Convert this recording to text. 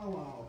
powwow.